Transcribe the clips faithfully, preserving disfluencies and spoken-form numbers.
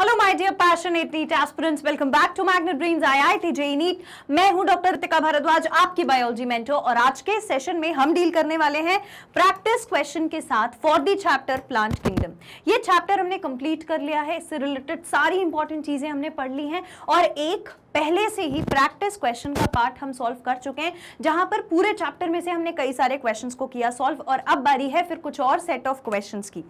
Hello my dear passionate NEET aspirants, welcome back to Magnet Brains I I T J E NEET. मैं हूं doctor Ritika Bhardwaj, आपकी biology mentor, और आज के session में हम डील करने वाले हैं प्रैक्टिस क्वेश्चन के साथ for the chapter plant kingdom. ये चैप्टर हमने कंप्लीट कर लिया है, इससे रिलेटेड सारी इंपॉर्टेंट चीजें हमने पढ़ ली हैं और एक पहले से ही प्रैक्टिस क्वेश्चन का पार्ट हम सॉल्व कर चुके हैं, जहां पर पूरे चैप्टर में से हमने कई सारे क्वेश्चंस को किया सॉल्व, और अब बारी है फिर कुछ और सेट ऑफ क्वेश्चंस की।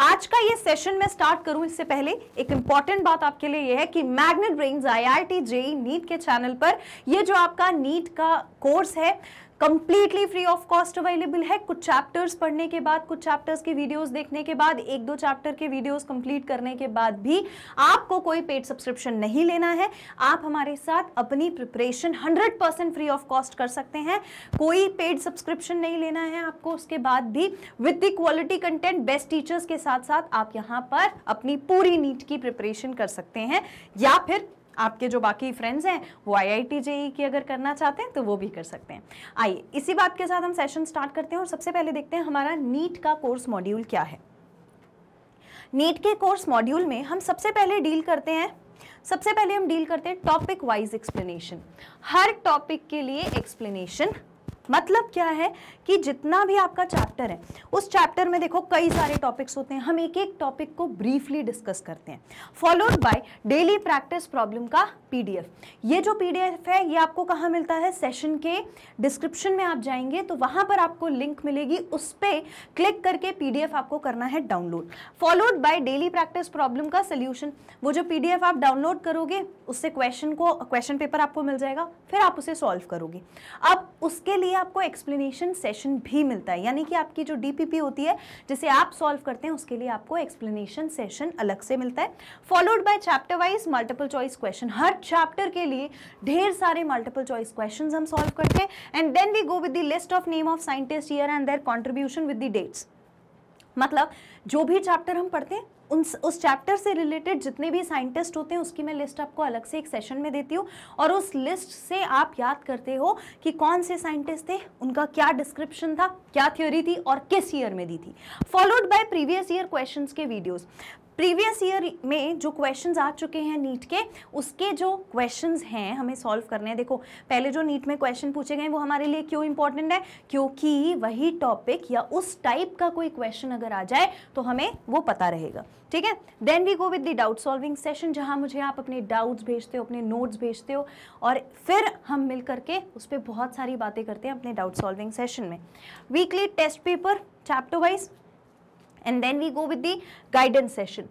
आज का ये सेशन मैं स्टार्ट करूं इससे पहले एक इंपॉर्टेंट बात आपके लिए ये है कि Magnet Brains I I T J E NEET के चैनल पर ये जो आपका नीट का कोर्स है completely free of cost available है। कुछ चैप्टर्स पढ़ने के बाद, कुछ चैप्टर्स के वीडियोस देखने के बाद, एक दो चैप्टर के वीडियोस कंप्लीट करने के बाद भी आपको कोई पेड सब्सक्रिप्शन नहीं लेना है। आप हमारे साथ अपनी preparation hundred percent free of cost कर सकते हैं, कोई पेड सब्सक्रिप्शन नहीं लेना है आपको। उसके बाद भी with the quality content, best teachers के साथ साथ आप यहाँ पर अपनी पूरी नीट की प्रिपरेशन कर सकते हैं, या फिर आपके जो बाकी फ्रेंड्स हैं वो आई आई टी जे ई की अगर करना चाहते हैं तो वो भी कर सकते हैं। आइए इसी बात के साथ हम सेशन स्टार्ट करते हैं और सबसे पहले देखते हैं हमारा नीट का कोर्स मॉड्यूल क्या है। नीट के कोर्स मॉड्यूल में हम सबसे पहले डील करते हैं सबसे पहले हम डील करते हैं टॉपिक वाइज एक्सप्लेनेशन। हर टॉपिक के लिए एक्सप्लेनेशन, मतलब क्या है कि जितना भी आपका चैप्टर है उस चैप्टर में देखो कई सारे टॉपिक्स होते हैं, हम एक एक टॉपिक को ब्रीफली डिस्कस करते हैं, followed by daily practice problem का पीडीएफ। ये जो पीडीएफ है ये आपको कहाँ मिलता है? सेशन के डिस्क्रिप्शन में आप जाएंगे तो वहाँ पर आपको लिंक मिलेगी, उस पर क्लिक करके पीडीएफ आपको करना है download, followed by daily practice problem का सोल्यूशन। वो जो पीडीएफ आप डाउनलोड करोगे उससे क्वेश्चन को क्वेश्चन पेपर आपको मिल जाएगा, फिर आप उसे सॉल्व करोगे। अब उसके लिए आपको एक्सप्लेनेशन सेशन भी मिलता है, यानी कि आपकी जो डीपीपी होती है जिसे आप सॉल्व करते हैं उसके लिए आपको एक्सप्लेनेशन सेशन अलग से मिलता है, followed by chapter wise multiple choice question. हर चैप्टर के लिए ढेर सारे मल्टीपल चॉइस क्वेश्चंस हम सॉल्व करते हैं, and then we go with the list of name of scientist year and their contribution with the dates. मतलब जो भी चैप्टर हम पढ़ते हैं उन उस चैप्टर से रिलेटेड जितने भी साइंटिस्ट होते हैं उसकी मैं लिस्ट आपको अलग से एक सेशन में देती हूँ, और उस लिस्ट से आप याद करते हो कि कौन से साइंटिस्ट थे, उनका क्या डिस्क्रिप्शन था, क्या थ्योरी थी और किस ईयर में दी थी, followed by previous year questions के वीडियोस। प्रीवियस ईयर में जो क्वेश्चंस आ चुके हैं नीट के, उसके जो क्वेश्चंस हैं हमें सॉल्व करने हैं। देखो पहले जो नीट में क्वेश्चन पूछे गए वो हमारे लिए क्यों इंपॉर्टेंट है? क्योंकि वही टॉपिक या उस टाइप का कोई क्वेश्चन अगर आ जाए तो हमें वो पता रहेगा, ठीक है। Then we go with the doubt solving session, जहाँ मुझे आप अपने डाउट्स भेजते हो, अपने नोट्स भेजते हो, और फिर हम मिल करके उस पर बहुत सारी बातें करते हैं अपने डाउट सॉल्विंग सेशन में। Weekly test paper chapter wise, and then we go with the guidance session.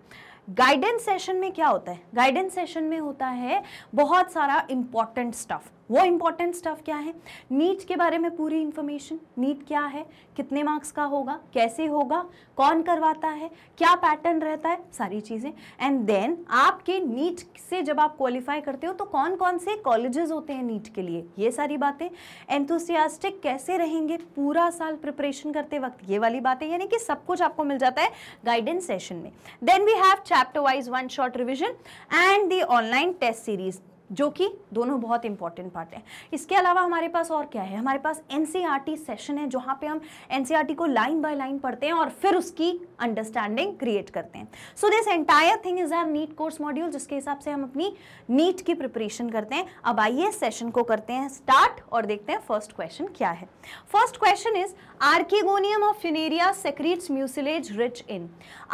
Guidance session में क्या होता है? गाइडेंस सेशन में होता है बहुत सारा इम्पॉर्टेंट स्टफ। वो इम्पॉर्टेंट स्टफ क्या है? नीट के बारे में पूरी इन्फॉर्मेशन, नीट क्या है, कितने मार्क्स का होगा, कैसे होगा, कौन करवाता है, क्या पैटर्न रहता है, सारी चीज़ें। एंड देन आपके नीट से जब आप क्वालिफाई करते हो तो कौन कौन से कॉलेजेस होते हैं नीट के लिए, ये सारी बातें। एंथुसियास्टिक कैसे रहेंगे पूरा साल प्रिपरेशन करते वक्त, ये वाली बातें, यानी कि सब कुछ आपको मिल जाता है गाइडेंस सेशन में। Then we have chapter wise one short revision and the online test series, जो कि दोनों बहुत इंपॉर्टेंट पार्ट है। इसके अलावा हमारे पास और क्या है? हमारे पास N C E R T session है, जहाँ पे हम N C E R T को लाइन बाय लाइन पढ़ते हैं और फिर उसकी अंडरस्टैंडिंग क्रिएट करते हैं। So this entire thing is our NEET course module, जिसके हिसाब से हम अपनी नीट की प्रिपरेशन करते हैं। अब आइए सेशन को करते हैं स्टार्ट और देखते हैं फर्स्ट क्वेश्चन क्या है। First question is archegonium of Funaria secretes mucilage rich in.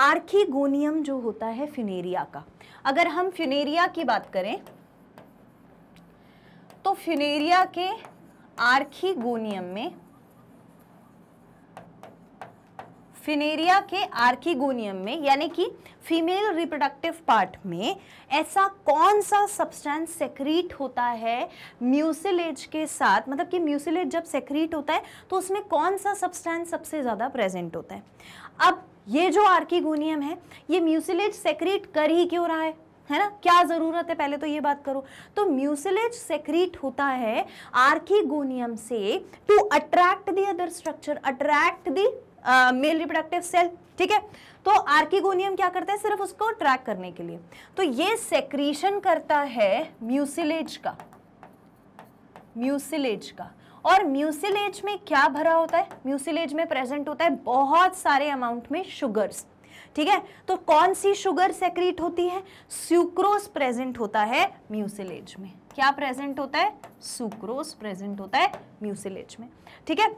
Archegonium जो होता है फिनेरिया का, अगर हम फिनेरिया की बात करें तो फिनेरिया के आर्कीगोनियम में फिनेरिया के आर्कीगोनियम में यानी कि फीमेल रिप्रोडक्टिव पार्ट में ऐसा कौन सा सब्सटेंस सेक्रीट होता है म्यूसिलेज के साथ, मतलब कि म्यूसिलेज जब सेक्रीट होता है तो उसमें कौन सा सब्सटेंस सबसे ज़्यादा प्रेजेंट होता है। अब ये जो आर्कीगोनियम है ये म्यूसिलेज सेक्रीट कर ही क्यों रहा है, है ना, क्या ज़रूरत है, पहले तो ये बात करो। तो म्यूसिलेज सेक्रीट होता है आर्कीगोनियम से to attract the other structure, attract the male reproductive cell, ठीक है। तो आर्कीगोनियम क्या करता है? सिर्फ उसको ट्रैक करने के लिए तो ये सेक्रीशन करता है म्यूसिलेज का म्यूसिलेज का और म्यूसिलेज में क्या भरा होता है? म्यूसिलेज में प्रेजेंट होता है बहुत सारे अमाउंट में शुगर्स। ठीक है। तो कौन सी शुगर सेक्रीट होती है? सुक्रोज प्रेजेंट होता है म्यूसिलेज में। क्या प्रेजेंट होता है? सुक्रोज प्रेजेंट होता है म्यूसिलेज में, ठीक है।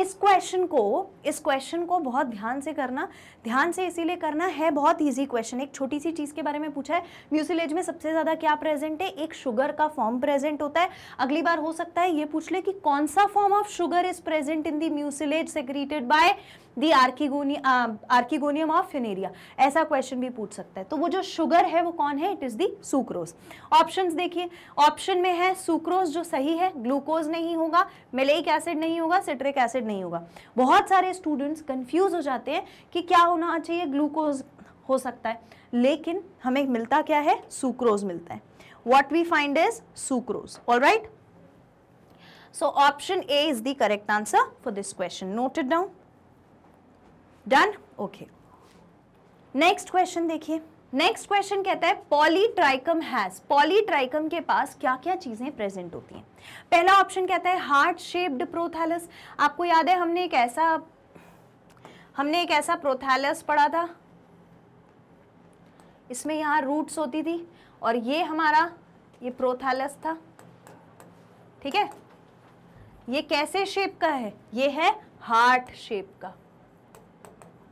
इस क्वेश्चन को इस क्वेश्चन को बहुत ध्यान से करना, ध्यान से इसीलिए करना है, बहुत इजी क्वेश्चन। एक छोटी सी चीज़ के बारे में पूछा है, म्यूसिलेज में सबसे ज़्यादा क्या प्रेजेंट है? एक शुगर का फॉर्म प्रेजेंट होता है। अगली बार हो सकता है ये पूछ ले कि कौन सा form of sugar is present in the mucilage secreted by the archegonium of Funaria, ऐसा क्वेश्चन भी पूछ सकता है। तो वो जो शुगर है वो कौन है? It is the sucrose. Options देखिए, ऑप्शन में है सुक्रोज जो सही है, ग्लूकोज नहीं होगा, मेलेइक एसिड नहीं होगा, सिट्रिक एसिड नहीं होगा। बहुत सारे स्टूडेंट्स कंफ्यूज हो जाते हैं कि क्या होना चाहिए? ग्लूकोज हो सकता है, लेकिन हमें मिलता क्या है? सुक्रोज मिलता है। What we find is sucrose. All right, so option A is the correct answer for this question. Note it down, done, okay. Next question देखिए, नेक्स्ट क्वेश्चन कहता है पॉलीट्राइकम हैज, पॉलीट्राइकम के पास क्या क्या चीजें प्रेजेंट होती हैं। पहला ऑप्शन कहता है हार्ट शेप्ड प्रोथैलस। आपको याद है हमने एक ऐसा हमने एक ऐसा प्रोथैलस पढ़ा था, इसमें यहाँ रूट्स होती थी और ये हमारा ये प्रोथैलस था, ठीक है। ये कैसे शेप का है? ये है हार्ट शेप का,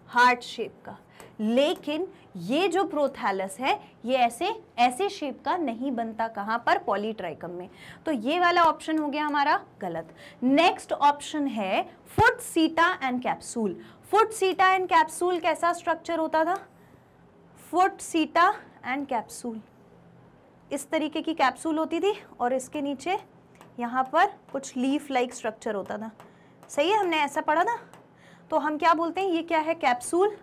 हार्ट शेप का। लेकिन ये जो प्रोथैलस है ये ऐसे ऐसे शेप का नहीं बनता, कहाँ पर? पॉलीट्राइकम में। तो ये वाला ऑप्शन हो गया हमारा गलत। नेक्स्ट ऑप्शन है foot seta and capsule. Foot seta and capsule कैसा स्ट्रक्चर होता था? फुट सीटा एंड कैप्सूल, इस तरीके की कैप्सूल होती थी और इसके नीचे यहाँ पर कुछ लीफ लाइक स्ट्रक्चर होता था, सही है, हमने ऐसा पढ़ा था। तो हम क्या बोलते हैं, ये क्या है? कैप्सूल।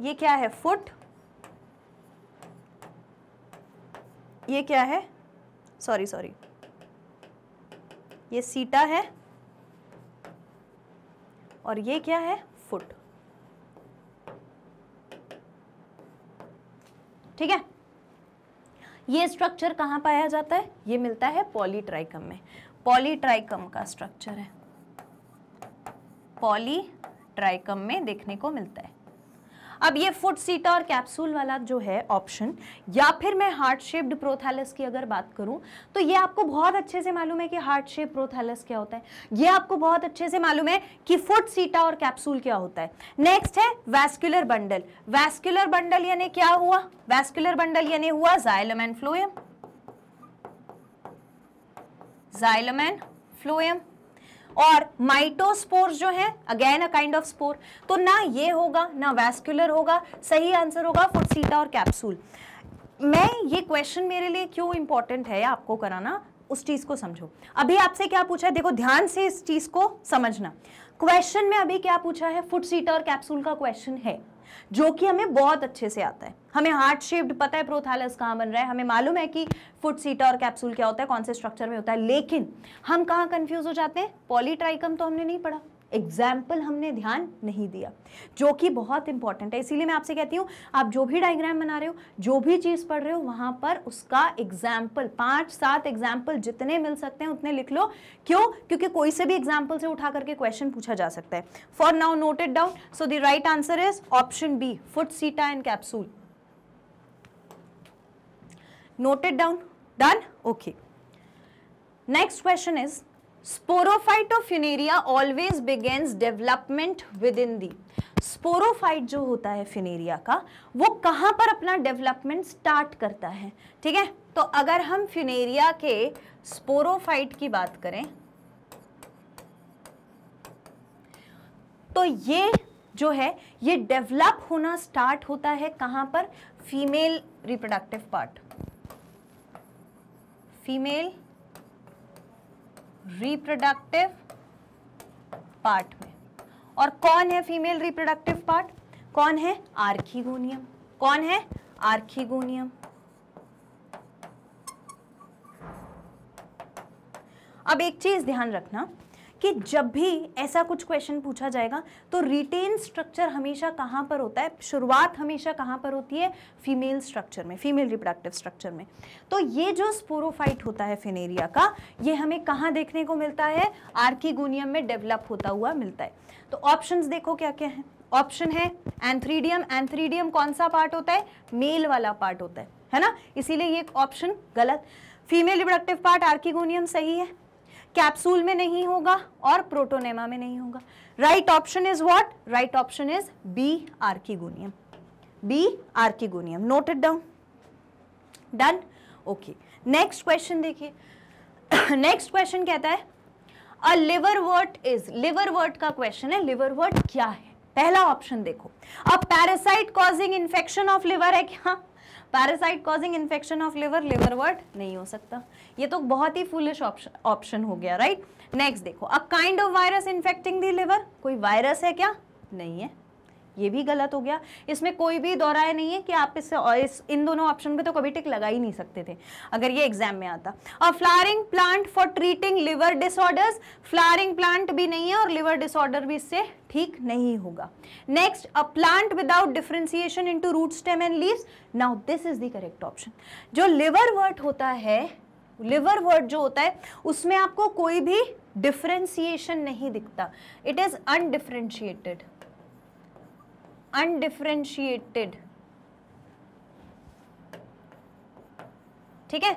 ये क्या है? फुट। ये क्या है? सॉरी सॉरी ये सीटा है और ये क्या है? फुट, ठीक है। ये स्ट्रक्चर कहाँ पाया जाता है? ये मिलता है पॉलीट्राइकम में, पॉलीट्राइकम का स्ट्रक्चर है, पॉलीट्राइकम में देखने को मिलता है। अब ये फुट सीटा और कैप्सूल वाला जो है ऑप्शन, या फिर मैं हार्ट शेप्ड प्रोथैलस की अगर बात करूं तो ये आपको बहुत अच्छे से मालूम है कि हार्ट शेप प्रोथैलस क्या होता है, ये आपको बहुत अच्छे से मालूम है कि फुट सीटा और कैप्सूल क्या होता है। नेक्स्ट है वैस्कुलर बंडल। वैस्कुलर बंडल यानी क्या हुआ? वैस्कुलर बंडल यानी हुआ xylem and phloem, xylem and phloem. और माइटोस्पोर्स जो है again a kind of spore. तो ना ये होगा ना वैस्कुलर होगा, सही आंसर होगा फुट सीटा और कैप्सूल। मैं ये क्वेश्चन मेरे लिए क्यों इंपॉर्टेंट है आपको कराना, उस चीज़ को समझो। अभी आपसे क्या पूछा है, देखो ध्यान से इस चीज़ को समझना। क्वेश्चन में अभी क्या पूछा है? फुट सीटा और कैप्सूल का क्वेश्चन है जो कि हमें बहुत अच्छे से आता है। हमें हार्ट शेप्ड पता है, प्रोथैलस कहाँ बन रहा है, हमें मालूम है कि फुट सीटा और कैप्सूल क्या होता है, कौन से स्ट्रक्चर में होता है। लेकिन हम कहाँ कंफ्यूज हो जाते हैं? पॉलीट्राइकम तो हमने नहीं पढ़ा, एग्जाम्पल हमने ध्यान नहीं दिया, जो कि बहुत इंपॉर्टेंट है। इसीलिए मैं आपसे कहती हूँ आप जो भी डायग्राम बना रहे हो, जो भी चीज़ पढ़ रहे हो, वहाँ पर उसका एग्जाम्पल, पाँच सात एग्जाम्पल जितने मिल सकते हैं उतने लिख लो। क्यों? क्योंकि कोई से भी एग्जाम्पल से उठा करके क्वेश्चन पूछा जा सकता है। For now note it down, so the right answer is option B, foot seta and capsule. Note it down, done, okay. Next question is sporophyte of Funaria always begins development within the. Sporophyte जो होता है Funaria का, वो कहाँ पर अपना development start करता है, ठीक है। तो अगर हम फिनेरिया के स्पोरोफाइट की बात करें तो ये जो है ये डेवलप होना स्टार्ट होता है कहाँ पर? Female reproductive part, female reproductive part में। और कौन है फीमेल रिप्रोडक्टिव पार्ट? कौन है? आर्किगोनियम। कौन है? आर्किगोनियम। अब एक चीज ध्यान रखना कि जब भी ऐसा कुछ क्वेश्चन पूछा जाएगा तो रिटेन स्ट्रक्चर हमेशा कहाँ पर होता है, शुरुआत हमेशा कहाँ पर होती है, फीमेल स्ट्रक्चर में, फीमेल रिप्रोडक्टिव स्ट्रक्चर में। तो ये जो स्पोरोफाइट होता है फिनेरिया का, ये हमें कहाँ देखने को मिलता है, आर्कीगोनियम में डेवलप होता हुआ मिलता है। तो ऑप्शंस देखो क्या क्या है। ऑप्शन है एंथ्रीडियम, एंथ्रीडियम कौन सा पार्ट होता है, मेल वाला पार्ट होता है, है ना, इसीलिए ये ऑप्शन गलत। फीमेल रिप्रोडक्टिव पार्ट आर्कीगोनियम सही है, कैप्सूल में नहीं होगा और प्रोटोनेमा में नहीं होगा। Right option is what, right option is B archegonium, B archegonium. Note it down, done, okay. Next question देखिए, नेक्स्ट क्वेश्चन कहता है अ लिवरवर्ट इज, लिवरवर्ट का क्वेश्चन है, लिवरवर्ट क्या है। पहला ऑप्शन देखो, a parasite causing infection of liver है क्या, parasite causing infection of liver, liverwort नहीं हो सकता, ये तो बहुत ही फुलिश ऑप्शन ऑप्शन हो गया, राइट। नेक्स्ट देखो, a kind of virus infecting the liver, कोई वायरस है क्या, नहीं है, ये भी गलत हो गया। इसमें कोई भी दोहराया नहीं है कि आप इससे इस, इन दोनों ऑप्शन पे तो कभी टिक लगा ही नहीं सकते थे अगर ये एग्जाम में आता। A flowering plant for treating liver disorders, flowering plant भी नहीं है और लिवर डिसऑर्डर भी इससे ठीक नहीं होगा। Next, a plant without differentiation into root stem and leaves, now this is the correct option. जो लिवरवर्ट होता है, लिवरवर्ट जो होता है उसमें आपको कोई भी डिफरेंशिएशन नहीं दिखता, इट इज अनडिफरेंशिएटेड, अनडिफरेंशिएटेड, ठीक है।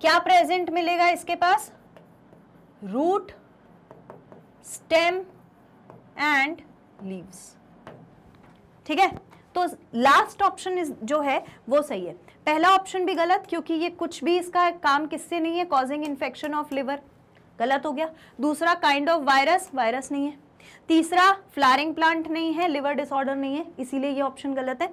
क्या प्रेजेंट मिलेगा इसके पास, रूट स्टेम एंड लीव्स, ठीक है। तो लास्ट ऑप्शन इज जो है वो सही है, पहला ऑप्शन भी गलत क्योंकि ये कुछ भी इसका काम किससे नहीं है, कॉजिंग इन्फेक्शन ऑफ लिवर, गलत हो गया। दूसरा काइंड ऑफ वायरस, वायरस नहीं है। तीसरा फ्लावरिंग प्लांट नहीं है, लिवर डिसऑर्डर नहीं है, इसीलिए ये ऑप्शन गलत है।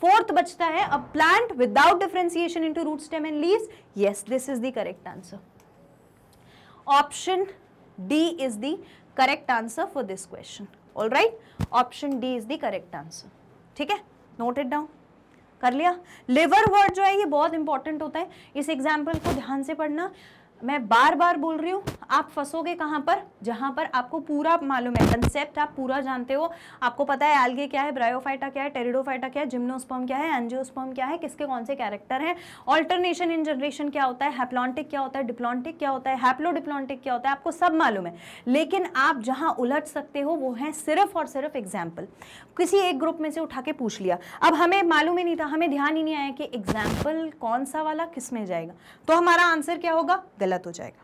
फोर्थ बचता है a plant without differentiation into root stem and leaves, yes this is the correct answer, option D is the correct answer for this question, alright, option D is the correct answer, ठीक है, note it down, कर लिया। Liverwort जो है ये बहुत important होता है, इस एग्जाम्पल को ध्यान से पढ़ना, मैं बार बार बोल रही हूँ। आप फंसोगे कहाँ पर, जहाँ पर आपको पूरा मालूम है, कंसेप्ट आप पूरा जानते हो, आपको पता है एल्गे क्या है, ब्रायोफाइटा क्या है, टेरिडोफाइटा क्या है, जिम्नोस्पर्म क्या है, एंजियोस्पर्म क्या है, किसके कौन से कैरेक्टर हैं, ऑल्टरनेशन इन जनरेशन क्या होता है, हैप्लॉन्टिक क्या होता है, डिप्लॉन्टिक क्या होता है, हैप्लोडिप्लॉन्टिक क्या होता है, आपको सब मालूम है। लेकिन आप जहाँ उलझ सकते हो वो है सिर्फ और सिर्फ एग्जाम्पल, किसी एक ग्रुप में से उठा के पूछ लिया। अब हमें मालूम ही नहीं था, हमें ध्यान ही नहीं आया कि एग्जाम्पल कौन सा वाला किस में जाएगा, तो हमारा आंसर क्या होगा, गलत हो जाएगा,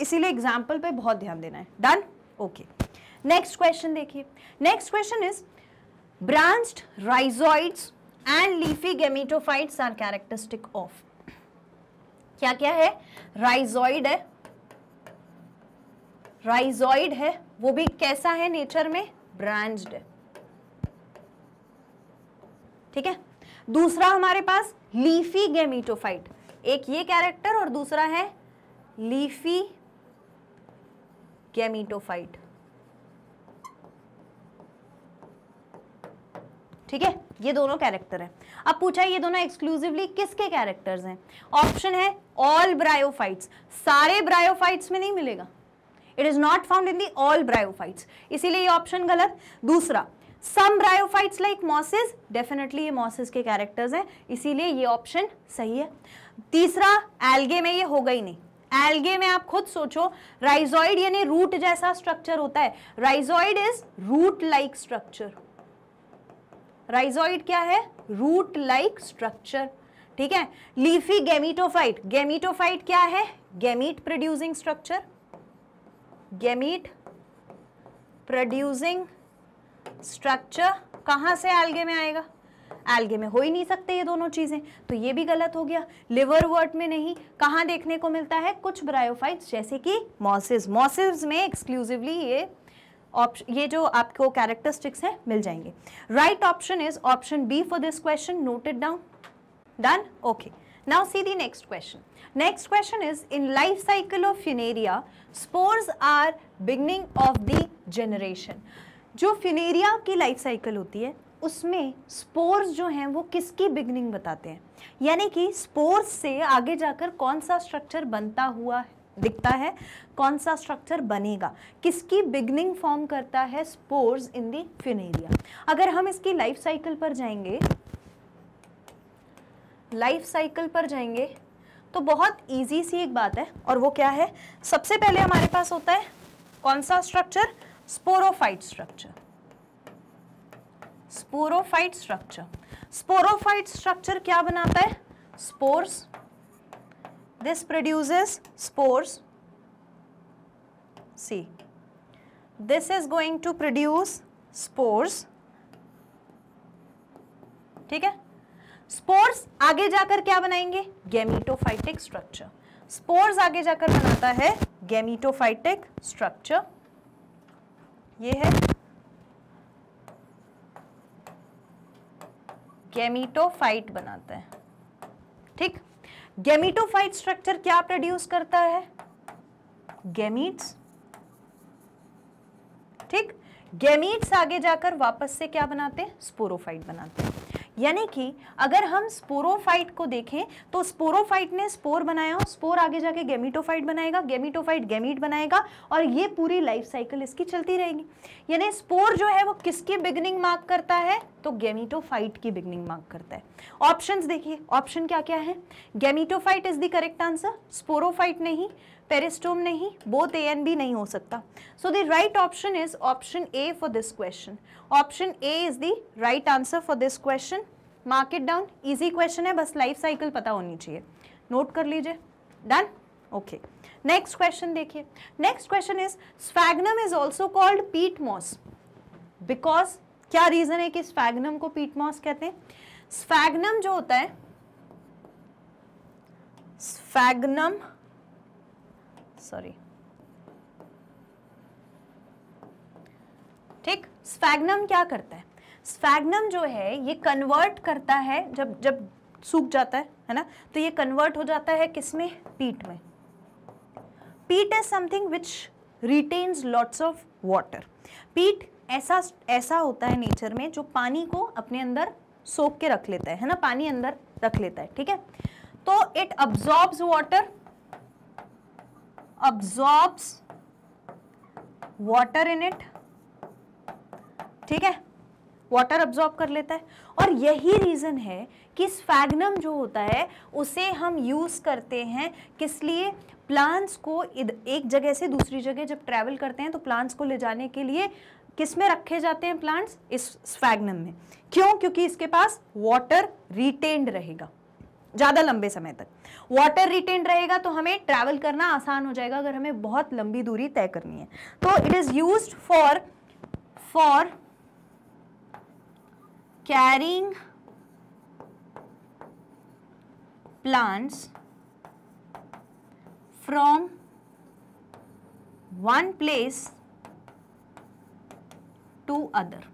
इसीलिए एग्जाम्पल पे बहुत ध्यान देना है। Done, okay. नेक्स्ट क्वेश्चन देखिए, next question is branched rhizoids and leafy gametophytes are characteristic of, क्या क्या है, राइज़ोइड है, राइज़ोइड है, वो भी कैसा है नेचर में, ब्रांच्ड है, ठीक है। दूसरा हमारे पास लीफी गेमेटोफाइट, एक ये कैरेक्टर और दूसरा है लीफी गेमीटोफाइट, ठीक है, ये दोनों कैरेक्टर हैं। अब पूछा है ये दोनों एक्सक्लूसिवली किसके कैरेक्टर्स हैं, ऑप्शन है ऑल ब्रायोफाइट्स, सारे ब्रायोफाइट्स में नहीं मिलेगा, it is not found in the all bryophytes, इसीलिए ये ऑप्शन गलत। दूसरा some bryophytes like mosses, definitely ये मॉसेस के कैरेक्टर्स हैं, इसीलिए ये ऑप्शन सही है। तीसरा एल्गे में ये होगा ही नहीं, एल्गे में आप खुद सोचो, राइज़ोइड यानी रूट जैसा स्ट्रक्चर होता है, rhizoid is root like structure, rhizoid क्या है, रूट लाइक स्ट्रक्चर, ठीक है। लीफी गेमीटोफाइट, गेमीटोफाइट क्या है, gamete producing structure, gamete producing structure, कहाँ से एल्गे में आएगा, एल्गे में हो ही नहीं सकते ये दोनों चीजें, तो ये भी गलत हो गया। लिवरवर्ट में नहीं, कहाँ देखने को मिलता है, कुछ ब्रायोफाइट्स जैसे कि मॉसेस, मॉसेस में एक्सक्लूसिवली ये ऑप्शन, ये जो आपको कैरेक्टरिस्टिक्स हैं मिल जाएंगे। Right option is option B for this question, note it down, done, okay. Now see the next question, next question is in life cycle of Funaria spores are beginning of the generation. जो Funaria की life cycle होती है उसमें spores जो हैं वो किसकी beginning बताते हैं, यानी कि स्पोर्स से आगे जाकर कौन सा स्ट्रक्चर बनता हुआ दिखता है, कौन सा स्ट्रक्चर बनेगा, किसकी बिगनिंग फॉर्म करता है स्पोर्स इन दी फ्यूनेरिया। अगर हम इसकी लाइफ साइकिल पर जाएंगे लाइफ साइकिल पर जाएंगे तो बहुत इजी सी एक बात है, और वो क्या है, सबसे पहले हमारे पास होता है कौन सा structure, sporophyte structure. Sporophyte structure sporophyte structure क्या बनाता है, spores. This produces spores, see this is going to produce spores, ठीक है। स्पोर्स आगे जाकर क्या बनाएंगे, गैमीटोफाइटिक स्ट्रक्चर। स्पोर्स आगे जाकर बनाता है गैमीटोफाइटिक स्ट्रक्चर, ये है गैमीटोफाइट बनाता है, ठीक। गैमीटोफाइट स्ट्रक्चर क्या प्रोड्यूस करता है, गैमीट्स, ठीक। गैमीट्स आगे जाकर वापस से क्या बनाते हैं, स्पोरोफाइट बनाते हैं। यानी कि अगर हम स्पोरोफाइट को देखें तो स्पोरोफाइट ने स्पोर बनाया, स्पोर आगे जाके गैमीटोफाइट बनाएगा, गैमीटोफाइट गैमीट बनाएगा, और ये पूरी लाइफ साइकिल इसकी चलती रहेगी। यानी स्पोर जो है वो किसकी बिगनिंग मार्क करता है, तो गैमीटोफाइट की बिगनिंग मार्क करता है। ऑप्शंस देखिए, ऑप्शन क्या क्या है, gametophyte is the correct answer, sporophyte नहीं, पेरिस्टोम नहीं, बोथ ए एंड बी नहीं हो सकता। So the right option is option A for this question. Option A is the right answer for this question. Mark it down, easy question है, बस life cycle पता होनी चाहिए, note कर लीजिए। Done, okay. नेक्स्ट क्वेश्चन देखिए, next question is sphagnum is also called peat moss, because क्या reason है कि स्फैग्नम को पीट मॉस कहते हैं। स्फैग्नम जो होता है, स्फैग्नम सॉरी ठीक, स्फैग्नम क्या करता है, स्फैग्नम जो है ये कन्वर्ट करता है, जब जब सूख जाता है है ना, तो ये कन्वर्ट हो जाता है किसमें, पीट में। Peat is something which retains lots of water. Peat ऐसा ऐसा होता है नेचर में जो पानी को अपने अंदर सोख के रख लेता है है ना, पानी अंदर रख लेता है, ठीक है। तो it absorbs water, absorbs water in it, ठीक है, water absorb कर लेता है। और यही रीज़न है कि स्फैग्नम जो होता है उसे हम यूज़ करते हैं किस लिए, प्लांट्स को एक जगह से दूसरी जगह जब ट्रैवल करते हैं तो प्लांट्स को ले जाने के लिए किस में रखे जाते हैं प्लांट्स, इस स्फैग्नम में। क्यों, क्योंकि इसके पास वाटर रिटेन्ड रहेगा ज़्यादा लंबे समय तक। वाटर रिटेन्ड रहेगा तो हमें ट्रैवल करना आसान हो जाएगा अगर हमें बहुत लंबी दूरी तय करनी है। तो it is used for for carrying plants from one place to other.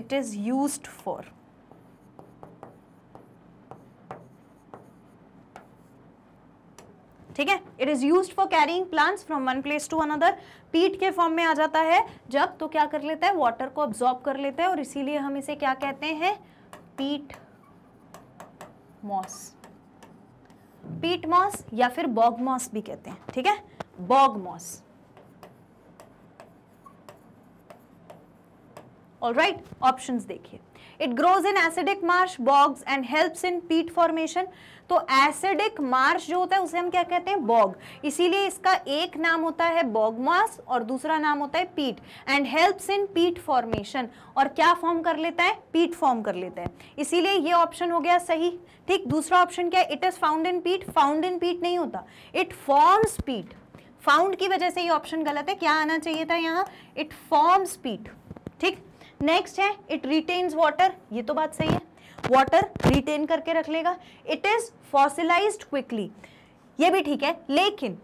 It is used for ठीक है, it is used for carrying plants from one place to another। पीट के फॉर्म में आ जाता है जब, तो क्या कर लेता है, वाटर को absorb कर लेता है, और इसीलिए हम इसे क्या कहते हैं, पीट मॉस। पीट मॉस या फिर बॉग मॉस भी कहते हैं, ठीक है, बॉग मॉस। ऑलराइट, ऑप्शंस देखिए, it grows in acidic marsh bogs and helps in peat formation. तो एसिडिक मार्श जो होता है उसे हम क्या कहते हैं, बॉग, इसीलिए इसका एक नाम होता है बॉग मास और दूसरा नाम होता है पीट। And helps in peat formation, और क्या फॉर्म कर लेता है, पीट फॉर्म कर लेता है, इसीलिए ये ऑप्शन हो गया सही, ठीक। दूसरा ऑप्शन क्या है, इट इज फाउंड इन पीट, फाउंड इन पीट नहीं होता, इट फॉर्म्स पीट। फाउंड की वजह से ये ऑप्शन गलत है, क्या आना चाहिए था यहाँ, इट फॉर्म्स पीट, ठीक। नेक्स्ट है इट रिटेन्स वाटर, ये तो बात सही है, वाटर रिटेन करके रख लेगा। इट इज फॉसिलाइज्ड क्विकली, ये भी ठीक है, लेकिन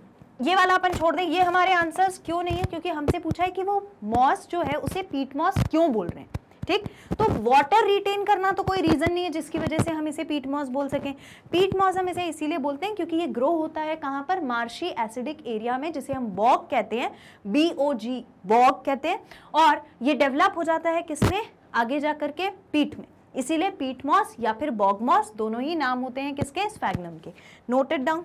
ये वाला अपन छोड़ दें, ये हमारे आंसर्स क्यों नहीं है, क्योंकि हमसे पूछा है कि वो मॉस जो है उसे पीट मॉस क्यों बोल रहे हैं, ठीक। तो वाटर रिटेन करना तो कोई रीज़न नहीं है जिसकी वजह से हम इसे पीट मॉस बोल सकें। पीट मॉस हम इसे इसीलिए बोलते हैं क्योंकि ये ग्रो होता है कहाँ पर, मार्शी एसिडिक एरिया में, जिसे हम बॉग कहते हैं, बी ओ जी बॉग कहते हैं, और ये डेवलप हो जाता है किसमें, आगे जा करके पीट में, इसीलिए पीट मॉस या फिर बॉग मॉस दोनों ही नाम होते हैं किसके, स्फैग्नम के। नोटेड डाउन,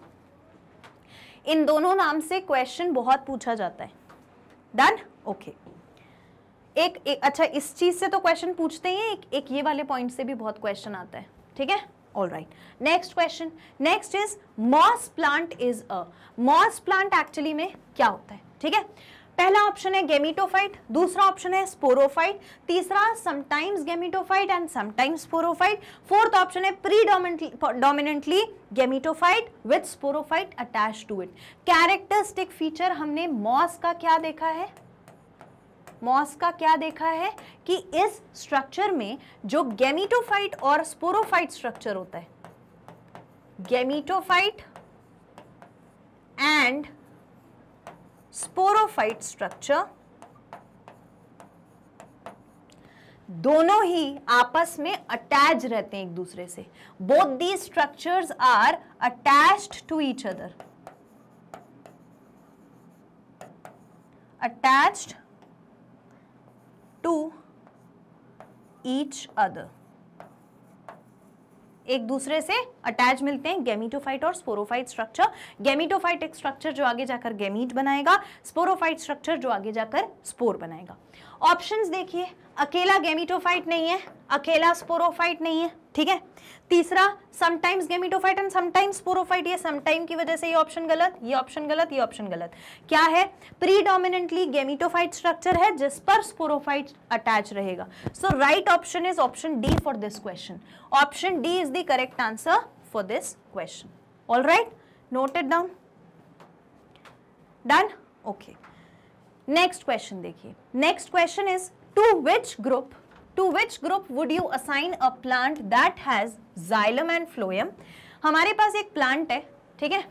इन दोनों नाम से क्वेश्चन बहुत पूछा जाता है। Done, okay okay. एक, एक अच्छा इस चीज से तो क्वेश्चन पूछते ही हैं, एक, एक ये वाले पॉइंट से भी बहुत क्वेश्चन आता है, ठीक है। All right, next question, next is moss plant is a, moss plant actually में क्या होता है, ठीक है। पहला ऑप्शन है गेमिटोफाइट, दूसरा ऑप्शन है स्पोरोफाइट, तीसरा sometimes gametophyte and sometimes sporophyte, fourth option है predominantly gametophyte with sporophyte attach to it. Characteristic feature हमने मॉस का क्या देखा है, मॉस का क्या देखा है कि इस स्ट्रक्चर में जो गेमिटोफाइट और स्पोरोफाइट स्ट्रक्चर होता है, गेमिटोफाइट एंड स्पोरोफाइट स्ट्रक्चर, दोनों ही आपस में अटैच रहते हैं एक दूसरे से। Both these structures are attached to each other, attached to each other, एक दूसरे से अटैच मिलते हैं गेमिटोफाइट और स्पोरोफाइट स्ट्रक्चर। गेमिटोफाइट एक स्ट्रक्चर जो आगे जाकर गेमीट बनाएगा, स्पोरोफाइट स्ट्रक्चर जो आगे जाकर स्पोर बनाएगा। ऑप्शंस देखिए, अकेला गेमिटोफाइट नहीं है, अकेला स्पोरोफाइट नहीं है, ठीक है। तीसरा sometimes gametophyte and sometimes sporophyte, ये समटाइम की वजह से ये ऑप्शन गलत, ये ऑप्शन गलत, ये ऑप्शन गलत। क्या है, प्रीडोमिनेंटली गेमिटोफाइट स्ट्रक्चर है जिस पर स्पोरोफाइट अटैच रहेगा। So right option is option D for this question, option D is the correct answer for this question. All right, noted down, done, okay. Next question देखिए, next question is to which group, To which group would you assign a plant that has xylem and phloem? हमारे पास एक plant है, ठीक है,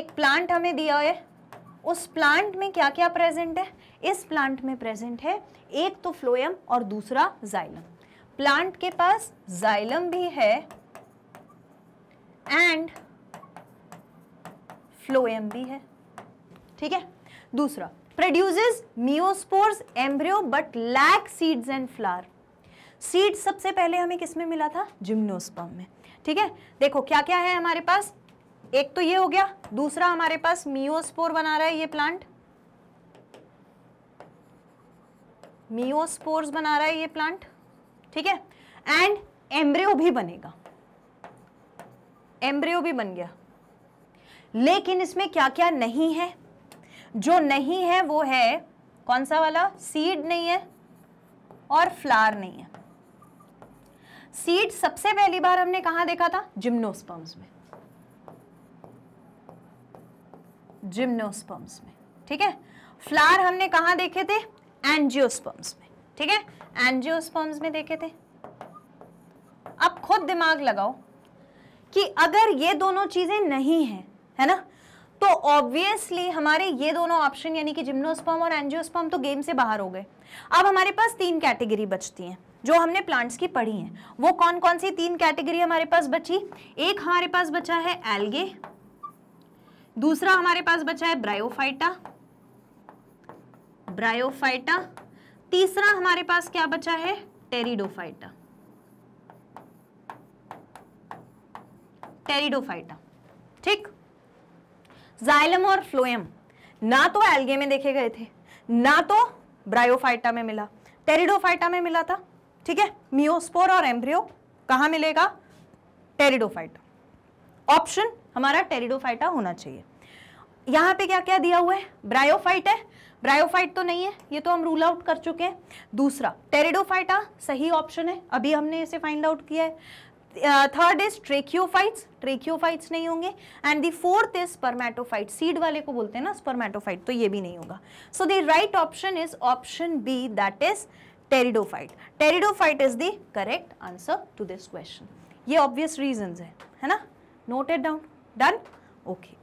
एक plant हमें दिया है, उस प्लांट में क्या क्या प्रेजेंट है, इस प्लांट में प्रेजेंट है एक तो फ्लोएम और दूसरा जाइलम। प्लांट के पास जाइलम भी है एंड फ्लोएम भी है, ठीक है। दूसरा, produces meiospores, embryo but lack seeds and flower. Seeds सबसे पहले हमें किस में मिला था, जिम्नोस्पर्म में, ठीक है। देखो क्या क्या है हमारे पास, एक तो ये हो गया, दूसरा हमारे पास मियोस्पोर बना रहा है ये प्लांट, मियोस्पोर्स बना रहा है ये प्लांट, ठीक है। एंड एम्ब्रियो भी बनेगा, एम्ब्रियो भी बन गया, लेकिन इसमें क्या क्या नहीं है, जो नहीं है वो है कौन सा वाला, सीड नहीं है और फ्लावर नहीं है। सीड सबसे पहली बार हमने कहाँ देखा था, जिम्नोस्पर्म्स में, जिम्नोस्पर्म्स में, ठीक है। फ्लावर हमने कहाँ देखे थे, एंजियोस्पर्म्स में, ठीक है, एंजियोस्पर्म्स में देखे थे। अब खुद दिमाग लगाओ कि अगर ये दोनों चीजें नहीं है, है ना, तो ऑब्वियसली हमारे ये दोनों ऑप्शन यानी कि जिम्नोस्पर्म और एंजियोस्पर्म तो गेम से बाहर हो गए। अब हमारे पास तीन कैटेगरी बचती हैं जो हमने प्लांट्स की पढ़ी हैं। वो कौन कौन सी तीन कैटेगरी हमारे पास बची, एक हमारे पास बचा है एल्गे, दूसरा हमारे पास बचा है ब्रायोफाइटा, ब्रायोफाइटा, तीसरा हमारे पास क्या बचा है, टेरिडोफाइटा, टेरिडोफाइटा, ठीक। जाइलम और फ्लोएम ना तो एल्गे में देखे गए थे, ना तो ब्रायोफाइटा में मिला, टेरिडोफाइटा में मिला था, ठीक है। मियोस्पोर और एम्ब्रियो कहाँ मिलेगा, टेरिडोफाइटा, ऑप्शन हमारा टेरिडोफाइटा होना चाहिए। यहाँ पे क्या क्या दिया हुआ है, ब्रायोफाइट है, ब्रायोफाइट तो नहीं है, ये तो हम रूल आउट कर चुके हैं। दूसरा टेरिडोफाइटा सही ऑप्शन है, अभी हमने इसे फाइंड आउट किया है। थर्ड इज ट्रेक्योफाइट्स, ट्रेक्योफाइट्स नहीं होंगे। And the fourth is spermatophyte, seed वाले को बोलते हैं ना स्पर्मेटोफाइट, तो ये भी नहीं होगा। So the right option is option B, that is pteridophyte. Pteridophyte is the correct answer to this question. ये ऑब्वियस रीजंस है, है ना, noted down, done, okay.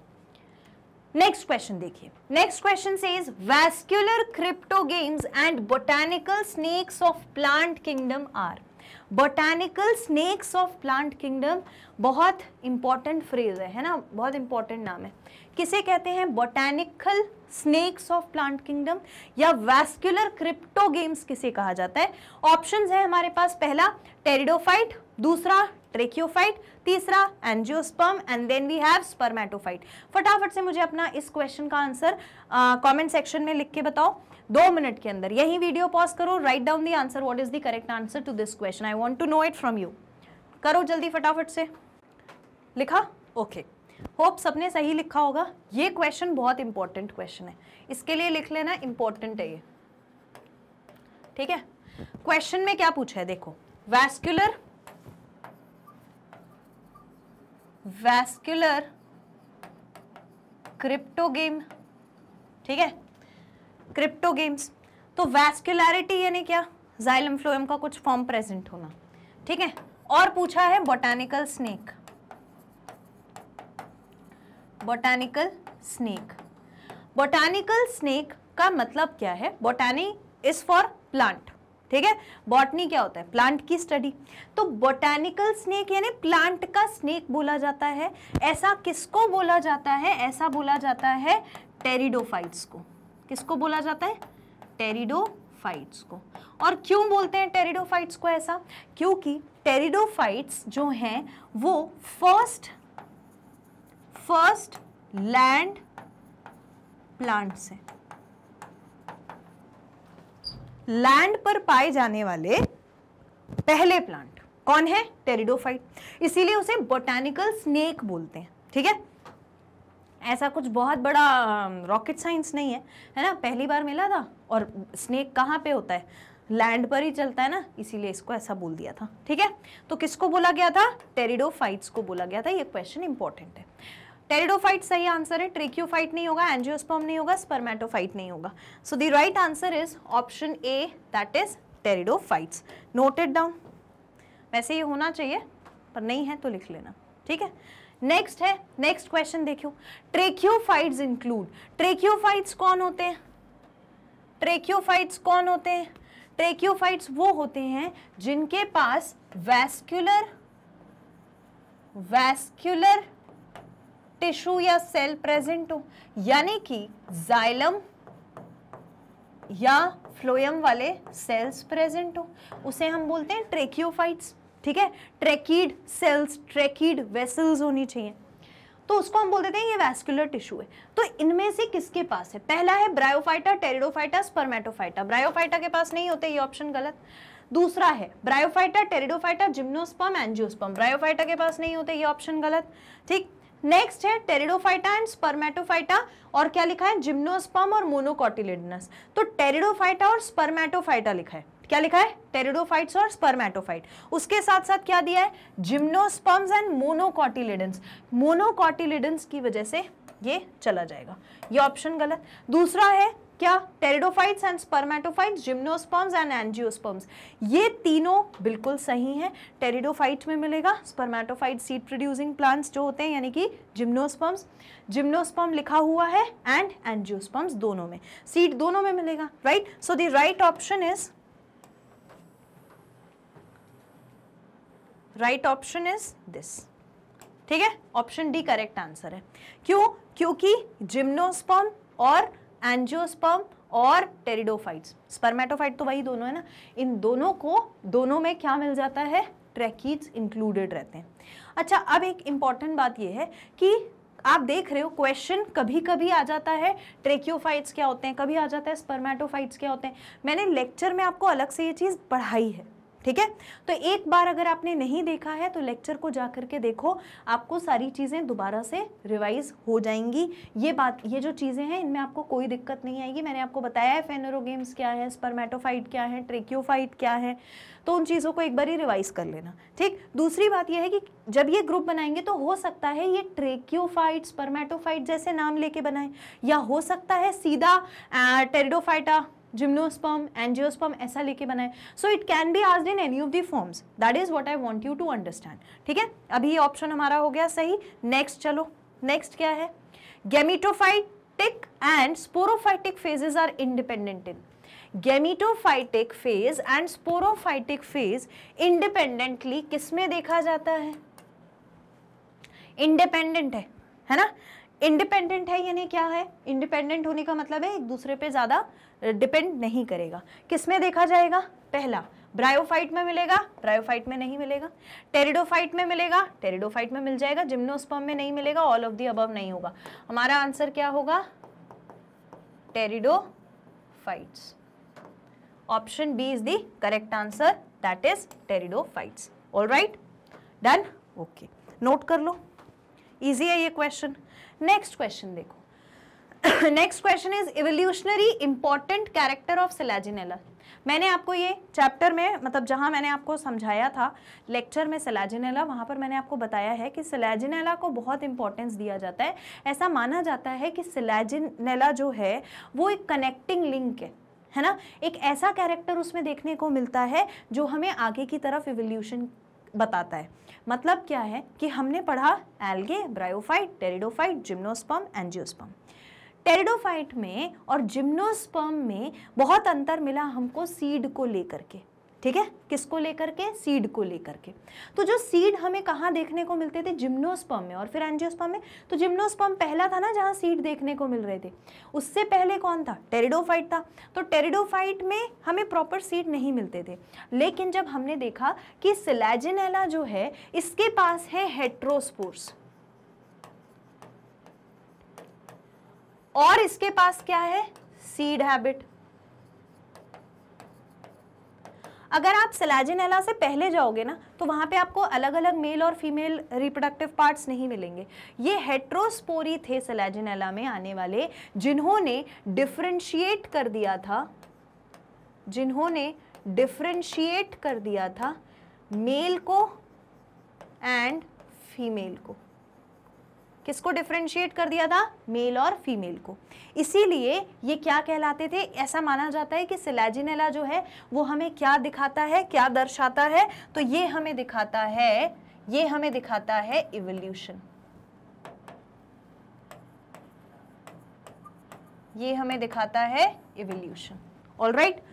Next question देखिए, नेक्स्ट क्वेश्चन से is vascular cryptogams and botanical snakes of plant kingdom are, botanical snakes of plant kingdom, बहुत important phrase है, है ना, बहुत इंपॉर्टेंट नाम है। किसे कहते हैं botanical snakes of plant kingdom या वैस्कुलर क्रिप्टो गेम्स किसे कहा जाता है। ऑप्शंस हैं हमारे पास, पहला टेरिडोफाइट, दूसरा ट्रेकियोफाइट, तीसरा angiosperm and then we have spermatophyte. फटाफट से मुझे अपना इस क्वेश्चन का आंसर कमेंट सेक्शन में लिख के बताओ दो मिनट के अंदर। यही वीडियो पॉज करो, write down the answer, what is the correct answer to this question, I want to know it from you. करो जल्दी फटाफट से। लिखा? ओके, होप सबने सही लिखा होगा। ये क्वेश्चन बहुत इंपॉर्टेंट क्वेश्चन है, इसके लिए लिख लेना, इंपॉर्टेंट है ये, ठीक है। क्वेश्चन में क्या पूछा है देखो, वैस्कुलर वैस्कुलर क्रिप्टो गेम, ठीक है, क्रिप्टो गेम्स। तो वैस्कुलरिटी यानी क्या, जाइलम फ्लोएम का कुछ फॉर्म प्रेजेंट होना, ठीक है। और पूछा है botanical snake, botanical snake. Botanical snake का मतलब क्या है, बॉटनी इज फॉर प्लांट, ठीक है, बॉटनी क्या होता है, प्लांट की स्टडी। तो बॉटैनिकल स्नेक यानी प्लांट का स्नेक बोला जाता है। ऐसा किसको बोला जाता है, ऐसा बोला जाता है टेरिडोफाइट्स को। किसको बोला जाता है, टेरिडोफाइट्स को। और क्यों बोलते हैं टेरिडोफाइट्स को ऐसा, क्योंकि टेरिडोफाइट्स जो हैं वो फर्स्ट फर्स्ट लैंड प्लांट्स हैं। लैंड पर पाए जाने वाले पहले प्लांट कौन है, टेरिडोफाइट, इसीलिए उसे बॉटैनिकल स्नेक बोलते हैं, ठीक है। ऐसा कुछ बहुत बड़ा रॉकेट साइंस नहीं है, है ना, पहली बार मिला था। और स्नेक कहाँ पे होता है, लैंड पर ही चलता है ना, इसीलिए इसको ऐसा बोल दिया था, ठीक है। तो किसको बोला गया था, टेरिडोफाइट्स को बोला गया था। ये क्वेश्चन इंपॉर्टेंट है। टेरिडोफाइट सही आंसर है, ट्रेकियोफाइट नहीं होगा, एंजियोस्पर्म नहीं होगा, स्पर्मेटोफाइट नहीं होगा। So the right answer is option A, that is pteridophytes. Noted down, वैसे ये होना चाहिए पर नहीं है तो लिख लेना, ठीक है। नेक्स्ट है, नेक्स्ट क्वेश्चन देखियो, ट्रेकियोफाइट्स इंक्लूड। ट्रेकियोफाइट्स कौन होते हैं, ट्रेकियोफाइट्स कौन होते हैं, ट्रेकियोफाइट्स वो होते हैं जिनके पास वैस्कुलर वैस्कुलर टिश्यू या सेल प्रेजेंट हो, यानी कि जाइलम या फ्लोएम वाले सेल्स प्रेजेंट हो, उसे हम बोलते हैं ट्रेकियोफाइट्स, ठीक है। ट्रेकीड सेल्स, ट्रेकीड वेसल्स होनी चाहिए, तो उसको हम बोल देते हैं ये वैस्कुलर टिश्यू है। तो इनमें से किसके पास है, पहला है ब्रायोफाइटा, टेरिडोफाइटा, स्पर्मेटोफाइटा। ब्रायोफाइटा के पास नहीं होते, ये ऑप्शन गलत। दूसरा है bryophyta, pteridophyta, gymnosperm, angiosperm. Bryophyta के पास नहीं होते, ये ऑप्शन गलत, ठीक। नेक्स्ट है टेरिडोफाइटा एंड स्पर्मेटोफाइटा, और क्या लिखा है, जिम्नोस्पर्म और मोनोकोटिलेडनस। तो टेरिडोफाइटा और स्पर्मेटोफाइटा लिखा है, क्या लिखा है, टेरिडोफाइट्स और स्पर्मेटोफाइट। उसके साथ साथ क्या दिया है, जिम्नोस्पर्म्स एंड मोनोकोटिलेडन्स। मोनोकोटिलेडन्स की वजह से ये चला जाएगा, ये ऑप्शन गलत। दूसरा है क्या, pteridophytes and spermatophytes, gymnosperms and angiosperms. ये तीनों बिल्कुल सही हैं, टेरिडोफाइट में मिलेगा, स्पर्मेटोफाइट सीड प्रोड्यूसिंग प्लांट्स जो होते हैं यानी कि जिम्नोस्पर्म्स, जिम्नोस्पर्म लिखा हुआ है, एंड एंजियोस्पर्म्स, दोनों में सीड दोनों में मिलेगा, right. So the right option is right option is this, ठीक है, ऑप्शन डी करेक्ट आंसर है। क्यों, क्योंकि जिम्नोस्पर्म और एंजियोस्पर्म और टेरिडोफाइट्स, स्पर्मेटोफाइट तो वही दोनों है ना, इन दोनों को दोनों में क्या मिल जाता है, ट्रैकिड्स इंक्लूडेड रहते हैं। अच्छा, अब एक इम्पॉर्टेंट बात ये है कि आप देख रहे हो क्वेश्चन कभी कभी आ जाता है ट्रेकियोफाइट्स क्या होते हैं, कभी आ जाता है स्पर्मेटोफाइट्स क्या होते हैं। मैंने लेक्चर में आपको अलग से ये चीज़ पढ़ाई है, ठीक है। तो एक बार अगर आपने नहीं देखा है तो लेक्चर को जा करके देखो, आपको सारी चीज़ें दोबारा से रिवाइज हो जाएंगी। ये बात, ये जो चीज़ें हैं इनमें आपको कोई दिक्कत नहीं आएगी। मैंने आपको बताया है फेनोरोगेम्स क्या है, स्पर्मेटोफाइट क्या है, ट्रेकियोफाइट क्या है, तो उन चीज़ों को एक बार ही रिवाइज कर लेना, ठीक। दूसरी बात यह है कि जब ये ग्रुप बनाएंगे तो हो सकता है ये ट्रेकियोफाइट, स्पर्मेटोफाइट जैसे नाम लेके बनाएं, या हो सकता है सीधा टेरिडोफाइटा, जिम्नोस्पर्म, एंजियोस्पर्म ऐसा लेके बनाए। So it can be asked in any of the forms, that is what I want you to understand, ठीक है। अभी ये ऑप्शन हमारा हो गया सही। नेक्स्ट चलो, नेक्स्ट क्या है, gametophytic and sporophytic phases are independent in. Gametophytic phase and sporophytic phase independently किसमें देखा जाता है, इंडिपेंडेंट है है ना, इंडिपेंडेंट है, यानी क्या है, इंडिपेंडेंट होने का मतलब है एक दूसरे पे ज़्यादा डिपेंड नहीं करेगा। किसमें देखा जाएगा? पहला ब्रायोफाइट में मिलेगा, ब्रायोफाइट में नहीं मिलेगा। टेरिडोफाइट में मिलेगा, टेरिडोफाइट में मिल जाएगा। जिम्नोस्पर्म में नहीं मिलेगा। ऑल ऑफ दी अबव नहीं होगा। हमारा आंसर क्या होगा? Pteridophytes. Option B is the correct answer, that is pteridophytes. Alright, done, okay, note कर लो, इजी है ये क्वेश्चन। नेक्स्ट क्वेश्चन देखो, next question is evolutionary important character of Selaginella. मैंने आपको ये चैप्टर में, मतलब जहाँ मैंने आपको समझाया था लेक्चर में सेलाजिनेला, वहाँ पर मैंने आपको बताया है कि सेलाजिनेला को बहुत इंपॉर्टेंस दिया जाता है। ऐसा माना जाता है कि सेलाजिनेला जो है वो एक कनेक्टिंग लिंक है, है ना। एक ऐसा कैरेक्टर उसमें देखने को मिलता है जो हमें आगे की तरफ इवोल्यूशन बताता है। मतलब क्या है कि हमने पढ़ा algae, bryophyte, pteridophyte, gymnosperm, angiosperm. Pteridophyte में और जिम्नोस्पर्म में बहुत अंतर मिला हमको सीड को लेकर के, ठीक है। किसको लेकर के? सीड को लेकर के। तो जो सीड हमें कहाँ देखने को मिलते थे? जिम्नोस्पर्म में और फिर एंजियोस्पर्म में। तो जिम्नोस्पर्म पहला था ना जहाँ सीड देखने को मिल रहे थे। उससे पहले कौन था? टेरिडोफाइट था। तो टेरिडोफाइट में हमें प्रॉपर सीड नहीं मिलते थे। लेकिन जब हमने देखा कि सेलाजिनेला जो है इसके पास है हेट्रोस्पोर्स और इसके पास क्या है? Seed habit. अगर आप सेलाजिनेला से पहले जाओगे ना तो वहाँ पे आपको अलग अलग मेल और फीमेल रिप्रोडक्टिव पार्ट्स नहीं मिलेंगे। ये हेट्रोस्पोरी थे सेलाजिनेला में आने वाले, जिन्होंने डिफ्रेंशिएट कर दिया था जिन्होंने डिफ्रेंशिएट कर दिया था मेल को एंड फीमेल को। किसको डिफ्रेंशिएट कर दिया था? मेल और फीमेल को। इसीलिए ये क्या कहलाते थे? ऐसा माना जाता है कि सेलाजिनेला जो है वो हमें क्या दिखाता है, क्या दर्शाता है? तो ये हमें दिखाता है, ये हमें दिखाता है इवोल्यूशन। ये हमें दिखाता है इवोल्यूशन। ऑलराइट,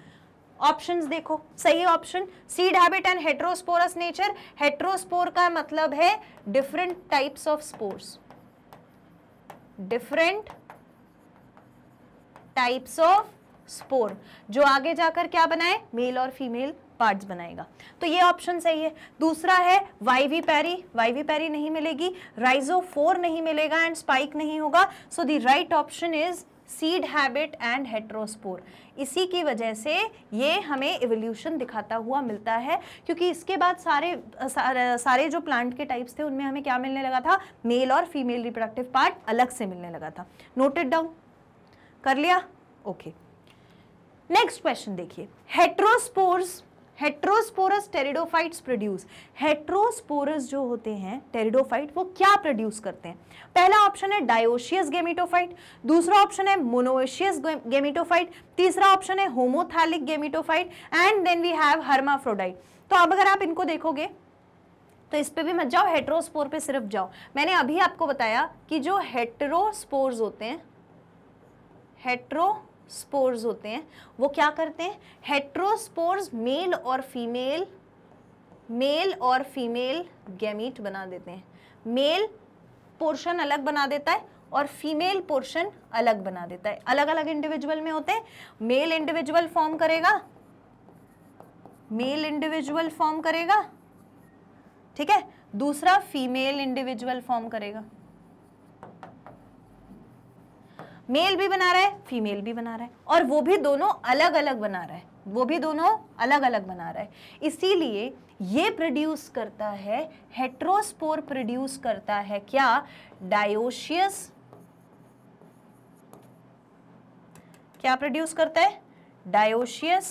ऑप्शंस देखो, सही option seed habit and heterosporous nature. Heterospore का मतलब है different types of spores, different types of spore जो आगे जाकर क्या बनाए? मेल और फीमेल पार्ट्स बनाएगा। तो ये ऑप्शन सही है। दूसरा है वाइवी पैरी। वाइवी पैरी नहीं मिलेगी, राइजोफोर नहीं मिलेगा एंड स्पाइक नहीं होगा। So the right option is seed habit and heterospore. इसी की वजह से ये हमें इवोल्यूशन दिखाता हुआ मिलता है, क्योंकि इसके बाद सारे सारे जो प्लांट के टाइप्स थे उनमें हमें क्या मिलने लगा था? मेल और फीमेल रिप्रोडक्टिव पार्ट अलग से मिलने लगा था। नोटेड डाउन कर लिया? ओके, नेक्स्ट क्वेश्चन देखिए, heterospores, heterosporous pteridophytes produce. Heterosporous जो होते हैं टेरिडोफाइट, वो क्या प्रोड्यूस करते हैं? पहला ऑप्शन है डायोशियस गेमिटोफाइट, दूसरा ऑप्शन है मोनोशियस गेमिटोफाइट, तीसरा ऑप्शन है homothallic gametophyte and then we have hermaphrodite. तो अब अगर आप इनको देखोगे तो इस पे भी मत जाओ, हेट्रोस्पोर पे सिर्फ जाओ। मैंने अभी आपको बताया कि जो हेट्रोस्पोर्स होते हैं, हेट्रो स्पोर्स होते हैं, वो क्या करते हैं? हेट्रोस्पोर्स मेल और फीमेल मेल और फीमेल गैमीट बना देते हैं। मेल पोर्शन अलग बना देता है और फीमेल पोर्शन अलग बना देता है। अलग अलग इंडिविजुअल में होते हैं। मेल इंडिविजुअल फॉर्म करेगा, मेल इंडिविजुअल फॉर्म करेगा, ठीक है। दूसरा फीमेल इंडिविजुअल फॉर्म करेगा। मेल भी बना रहा है, फीमेल भी बना रहा है, और वो भी दोनों अलग अलग बना रहा है, वो भी दोनों अलग अलग बना रहा है। इसीलिए ये प्रोड्यूस करता है, हेट्रोस्पोर प्रोड्यूस करता है क्या? डायोशियस, क्या प्रोड्यूस करता है? Dioecious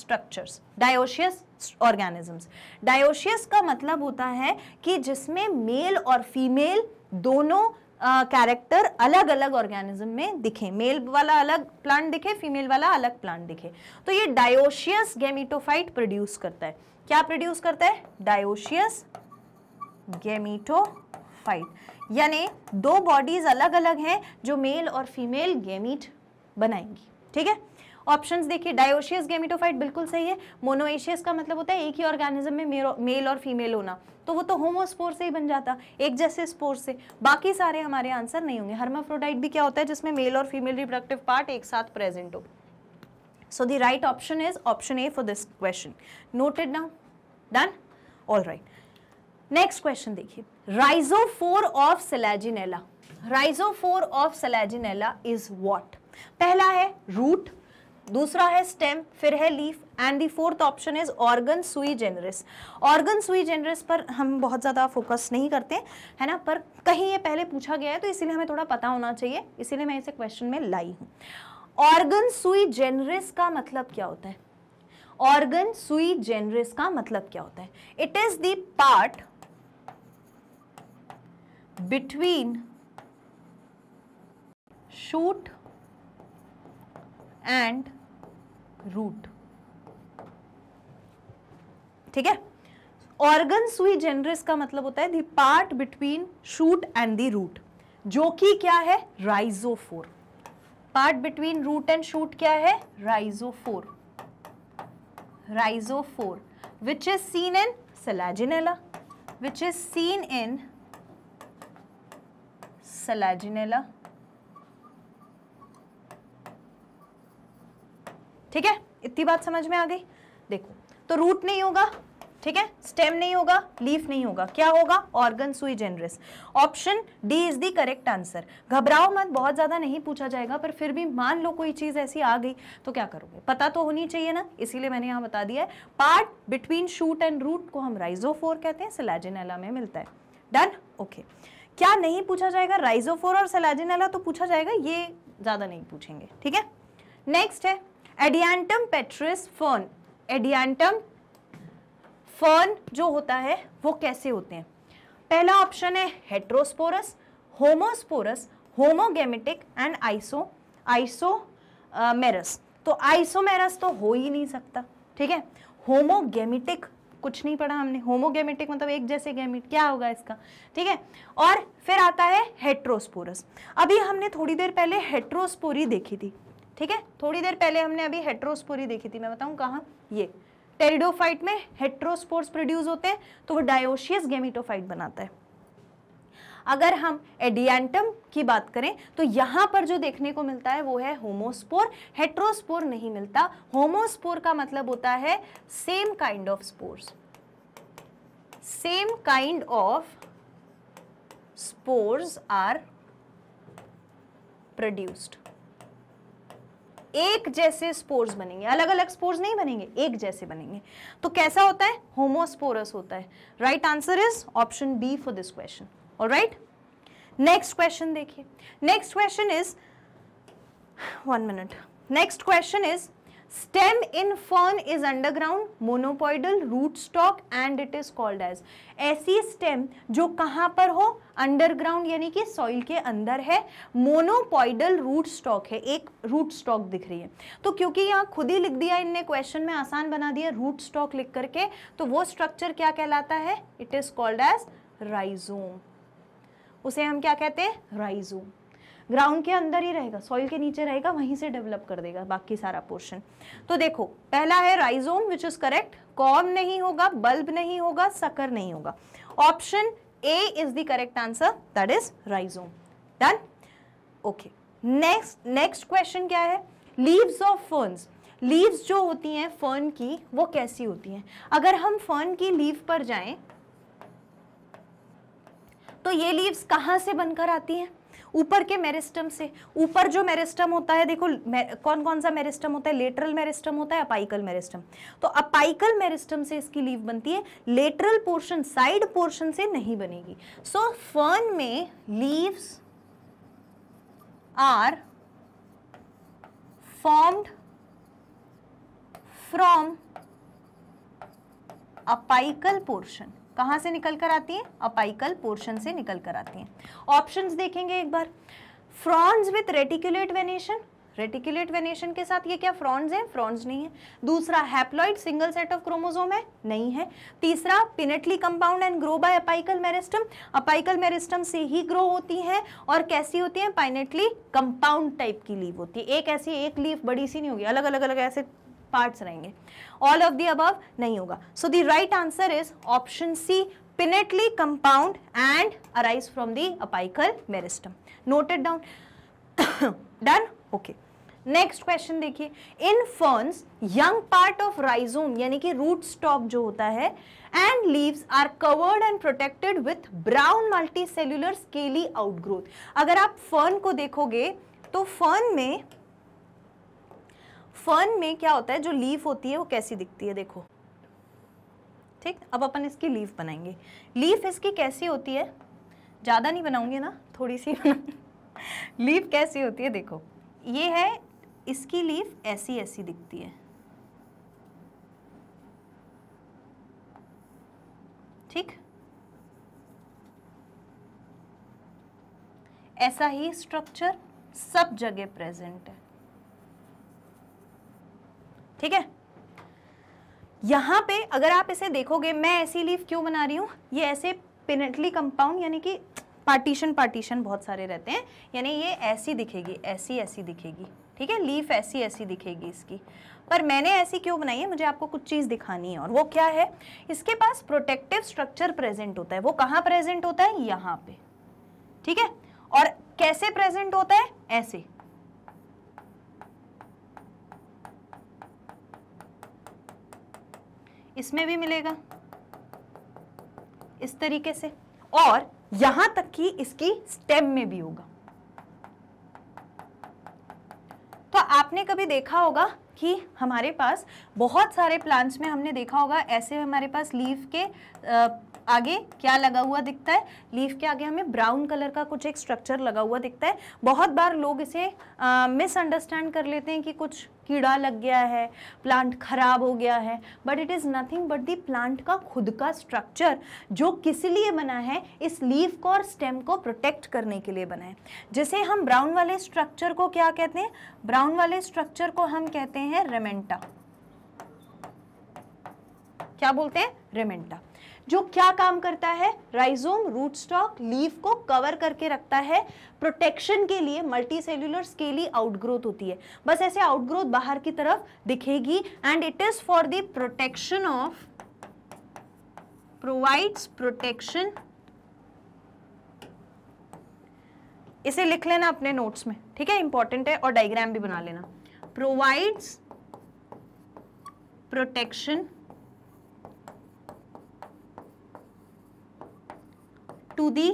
structures, dioecious organisms. Dioecious का मतलब होता है कि जिसमें मेल और फीमेल दोनों कैरेक्टर uh, अलग अलग ऑर्गेनिज्म में दिखे। मेल वाला अलग प्लांट दिखे, फीमेल वाला अलग प्लांट दिखे। तो ये डायोशियस गेमिटोफाइट प्रोड्यूस करता है। क्या प्रोड्यूस करता है? Dioecious gametophyte. यानी दो बॉडीज अलग अलग हैं जो मेल और फीमेल गेमीट बनाएंगी। ठीक है। ऑप्शंस देखिए, डायोशियस गैमेटोफाइट बिल्कुल सही है। मोनोएशियस का मतलब होता है एक ही ऑर्गेनिज्म में मेल और फीमेल होना, तो वो तो होमोस्पोर से ही बन जाता, एक जैसे स्पोर से। बाकी सारे हमारे आंसर नहीं होंगे। हर्माफ्रोडाइट भी क्या होता है, जिसमें मेल और फीमेल रिप्रोडक्टिव पार्ट एक साथ प्रेजेंट हो। So the right option is option A for this question. Noted now, done, all right. Next question देखिए, rhizophore of Selaginella. Rhizophore of Selaginella is what? पहला है रूट, दूसरा है stem, फिर है leaf, and the fourth option is organ sui generis. Organ sui जेनरिस पर हम बहुत ज़्यादा फोकस नहीं करते है ना, पर कहीं ये पहले पूछा गया है तो इसीलिए हमें थोड़ा पता होना चाहिए, इसीलिए मैं इसे क्वेश्चन में लाई हूँ। ऑर्गन सुई जेनरिस का मतलब क्या होता है? ऑर्गन सुई जेनरिस का मतलब क्या होता है? It is the part between shoot and root, ठीक है। ऑर्गन सुई जेनरिस का मतलब होता है the part between shoot and the root, जो कि क्या है? Rhizophore. Part between root and shoot क्या है? Rhizophore. Rhizophore which is seen in Selaginella, which is seen in Selaginella, ठीक है। इतनी बात समझ में आ गई। देखो, तो रूट नहीं होगा, ठीक है, स्टेम नहीं होगा, लीफ नहीं होगा, क्या होगा? Organ sui generis. Option D is the correct answer. घबराओ मत, बहुत ज़्यादा नहीं पूछा जाएगा, पर फिर भी मान लो कोई चीज़ ऐसी आ गई तो क्या करोगे? पता तो होनी चाहिए ना, इसीलिए मैंने यहाँ बता दिया है। Part between shoot and root को हम राइजोफोर कहते हैं, सेलैजिनेला में मिलता है। Done, okay. क्या नहीं पूछा जाएगा? राइजोफोर और सेलैजिनेला तो पूछा जाएगा, ये ज़्यादा नहीं पूछेंगे, ठीक है। नेक्स्ट है Adiantum Pteris fern. Adiantum fern जो होता है वो कैसे होते हैं? पहला ऑप्शन है heterosporous, homosporous, homogametic and iso isomerous. तो आइसोमेरस तो हो ही नहीं सकता, ठीक है। होमोगेमेटिक कुछ नहीं पढ़ा हमने, होमोगेमेटिक मतलब एक जैसे गैमेट, क्या होगा इसका, ठीक है। और फिर आता है हेट्रोस्पोरस। अभी हमने थोड़ी देर पहले हेट्रोस्पोरी देखी थी, ठीक है, थोड़ी देर पहले हमने अभी हेट्रोस्पोरी देखी थी। मैं बताऊं कहाँ, ये टेरिडोफाइट में हेट्रोस्पोर्स प्रोड्यूस होते हैं, तो वो डायोशियस गैमेटोफाइट बनाता है। अगर हम एडियंटम की बात करें तो यहाँ पर जो देखने को मिलता है वो है होमोस्पोर, हेट्रोस्पोर नहीं मिलता। होमोस्पोर का मतलब होता है same kind of spores, same kind of spores are produced, एक जैसे स्पोर्स बनेंगे, अलग अलग स्पोर्स नहीं बनेंगे, एक जैसे बनेंगे। तो कैसा होता है? होमोस्पोरस होता है। Right answer is option B for this question. Alright, next question देखिए। Next question is one minute next question is stem in fern is underground monopodial root stock and it is called as. ऐसी stem जो कहाँ पर हो? Underground, यानी कि soil के अंदर है, मोनोपॉइडल रूट स्टॉक है, एक रूट स्टॉक दिख रही है। तो क्योंकि यहाँ खुद ही लिख दिया इनने, क्वेश्चन में आसान बना दिया रूट स्टॉक लिख करके, तो वो स्ट्रक्चर क्या कहलाता है? It is called as rhizome. उसे हम क्या कहते हैं? राइजोम। ग्राउंड के अंदर ही रहेगा, सॉइल के नीचे रहेगा, वहीं से डेवलप कर देगा बाकी सारा पोर्शन। तो देखो, पहला है rhizome which is correct. Corm नहीं होगा, बल्ब नहीं होगा, सकर नहीं होगा। Option A is the correct answer, that is rhizome. Done, okay. Next next question क्या है? Leaves of ferns. लीव्स जो होती हैं फर्न की, वो कैसी होती हैं? अगर हम फर्न की लीव पर जाएं तो ये लीव्स कहाँ से बनकर आती हैं? ऊपर के मेरिस्टम से। ऊपर जो मेरिस्टम होता है, देखो कौन कौन सा मेरिस्टम होता है? लेटरल मेरिस्टम होता है, अपाइकल मेरिस्टम। तो अपाइकल मेरिस्टम से इसकी लीफ बनती है, लेटरल पोर्शन, साइड पोर्शन से नहीं बनेगी। सो फर्न में leaves are formed from apical portion. कहाँ से निकल कर आती हैं? अपाइकल पोर्शन से निकल कर आती हैं। ऑप्शंस देखेंगे एक बार। Fronds with reticulate venation, reticulate venation के साथ। ये क्या फ्रॉन्स है? फ्रॉन्स नहीं है। दूसरा haploid single set of chromosome है, नहीं है। तीसरा pinnately compound and grow by apical meristem, apical meristem से ही ग्रो होती है और कैसी होती है? पाइनेटली कंपाउंड टाइप की लीव होती है, एक ऐसी एक लीव बड़ी सी नहीं होगी, अलग अलग अलग ऐसे पार्ट्स रहेंगे। ऑल ऑफ द अबव नहीं होगा। So the right answer is option C, pinnately compound and arise from the apical meristem. Noted down. Done. Okay. Next question देखिए, in ferns young part of rhizome यानी कि root stalk जो होता है and leaves are covered and protected with brown multicellular scaly outgrowth. अगर आप fern को देखोगे तो fern में fern में क्या होता है, जो leaf होती है वो कैसी दिखती है, देखो ठीक। अब अपन इसकी लीफ बनाएंगे, लीफ इसकी कैसी होती है, ज़्यादा नहीं बनाऊंगे ना, थोड़ी सी लीफ कैसी होती है देखो, ये है इसकी लीफ, ऐसी ऐसी दिखती है ठीक। ऐसा ही स्ट्रक्चर सब जगह प्रेजेंट है ठीक है। यहाँ पे अगर आप इसे देखोगे, मैं ऐसी लीफ क्यों बना रही हूँ, ये ऐसे पिनेटली कंपाउंड यानी कि पार्टीशन पार्टीशन बहुत सारे रहते हैं, यानी ये ऐसी दिखेगी, ऐसी ऐसी दिखेगी ठीक है, लीफ ऐसी ऐसी दिखेगी इसकी। पर मैंने ऐसी क्यों बनाई है, मुझे आपको कुछ चीज़ दिखानी है, और वो क्या है, इसके पास प्रोटेक्टिव स्ट्रक्चर प्रेजेंट होता है। वो कहाँ प्रेजेंट होता है? यहाँ पे ठीक है। और कैसे प्रेजेंट होता है? ऐसे इसमें भी मिलेगा इस तरीके से, और यहां तक कि इसकी स्टेम में भी होगा। तो आपने कभी देखा होगा कि हमारे पास बहुत सारे प्लांट्स में हमने देखा होगा ऐसे, हमारे पास लीफ के आगे क्या लगा हुआ दिखता है, लीफ के आगे हमें ब्राउन कलर का कुछ एक स्ट्रक्चर लगा हुआ दिखता है। बहुत बार लोग इसे मिसअंडरस्टैंड कर लेते हैं कि कुछ कीड़ा लग गया है, प्लांट खराब हो गया है, but it is nothing but the plant का खुद का स्ट्रक्चर, जो किस लिए बना है, इस लीफ को और स्टेम को प्रोटेक्ट करने के लिए बना है। जैसे हम ब्राउन वाले स्ट्रक्चर को क्या कहते हैं, ब्राउन वाले स्ट्रक्चर को हम कहते हैं रेमेंटा। क्या बोलते हैं? रेमेंटा। जो क्या काम करता है, राइजोम रूट स्टॉक लीफ को कवर करके रखता है, प्रोटेक्शन के लिए मल्टीसेल्यूलर स्केली आउटग्रोथ होती है, बस ऐसे आउटग्रोथ बाहर की तरफ दिखेगी, and it is for the protection of, provides protection. इसे लिख लेना अपने नोट्स में ठीक है, इंपॉर्टेंट है, और डायग्राम भी बना लेना। Provides protection to the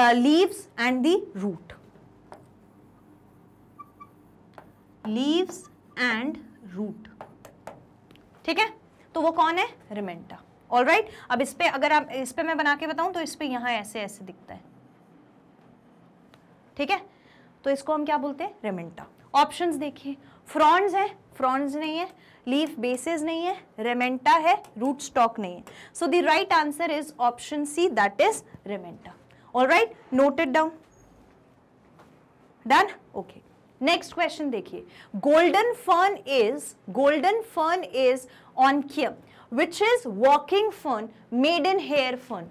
uh, leaves and the root, leaves and root ठीक है। तो वो कौन है? रेमेंटा। All right. अब इस पर अगर आप इस पर मैं बना के बताऊं तो इस पर यहाँ ऐसे ऐसे दिखता है ठीक है, तो इसको हम क्या बोलते हैं? रेमेंटा। ऑप्शंस देखिए, फ्रॉन्स है, फ्रॉन्स नहीं है, लीफ बेसिस नहीं है, रेमेंटा है, रूट स्टॉक नहीं है। So the right answer is option C, that is ramenta. Alright, noted down, done, okay. Next question देखिए, golden fern is, golden fern is Onychium which is walking fern, maiden hair fern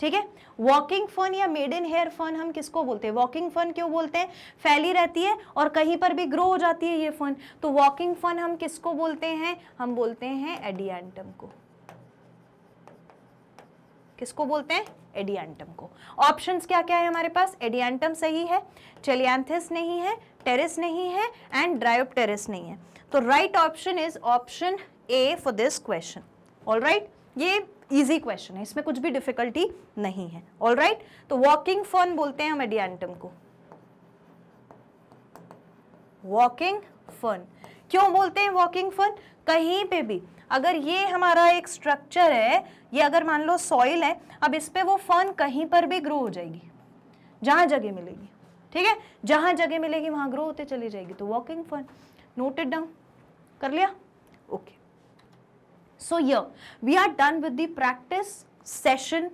ठीक है। Walking fern या maiden hair fern हम किसको बोलते हैं? Walking fern क्यों बोलते हैं? फैली रहती है और कहीं पर भी ग्रो हो जाती है ये फर्न, तो वॉकिंग फर्न हम किसको बोलते हैं? हम बोलते हैं एडियांटम को। किसको बोलते हैं? एडियांटम को। ऑप्शंस क्या क्या है हमारे पास? एडियांटम सही है, चेलियांथिस नहीं है, टेरेस नहीं है, एंड ड्रायोप्टेरिस नहीं है। तो right option is option A for this question. All right, ये इजी क्वेश्चन है, इसमें कुछ भी डिफिकल्टी नहीं है। All right right? तो वॉकिंग फर्न बोलते हैं हम एडियांटम को। वॉकिंग फर्न क्यों बोलते हैं? वॉकिंग फर्न कहीं पे भी, अगर ये हमारा एक स्ट्रक्चर है, ये अगर मान लो सॉइल है, अब इस पे वो फर्न कहीं पर भी ग्रो हो जाएगी, जहाँ जगह मिलेगी ठीक है, जहाँ जगह मिलेगी वहाँ ग्रो होते चली जाएगी। तो वॉकिंग फर्न, नोटेड डाउन कर लिया, okay. So here we are done with the practice session